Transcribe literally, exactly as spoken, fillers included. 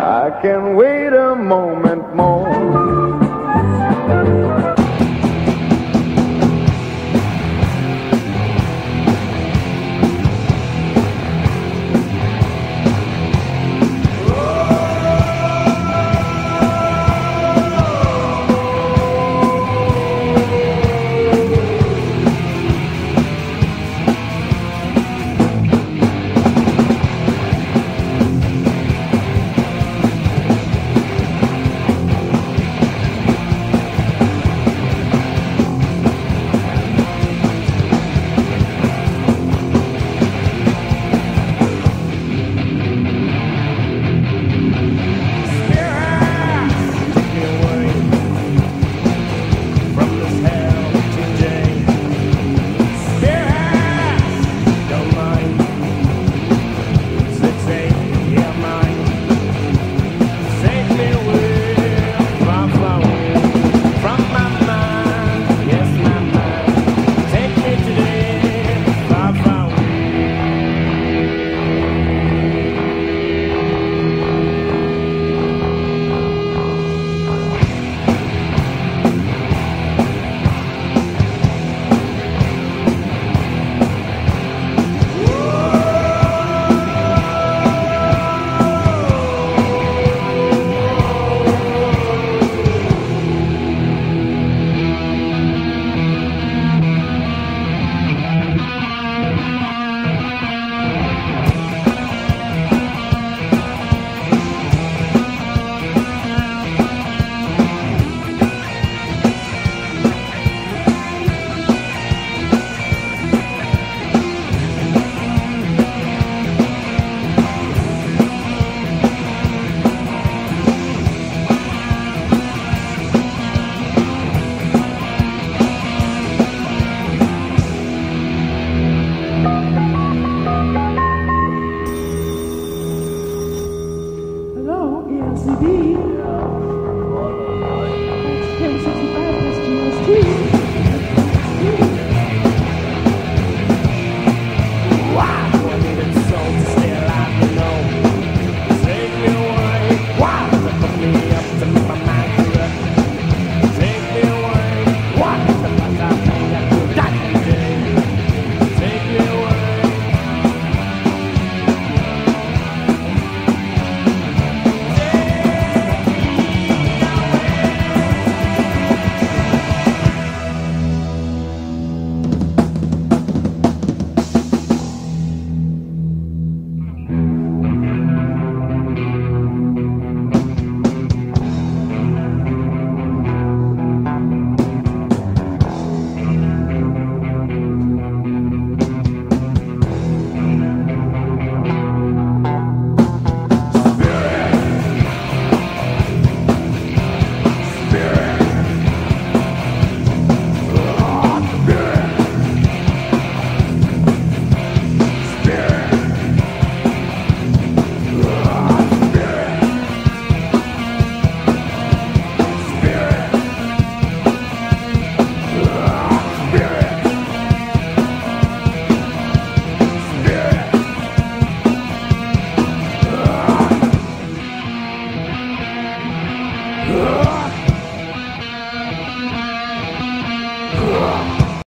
I can wait a moment more. Hello, E N C B.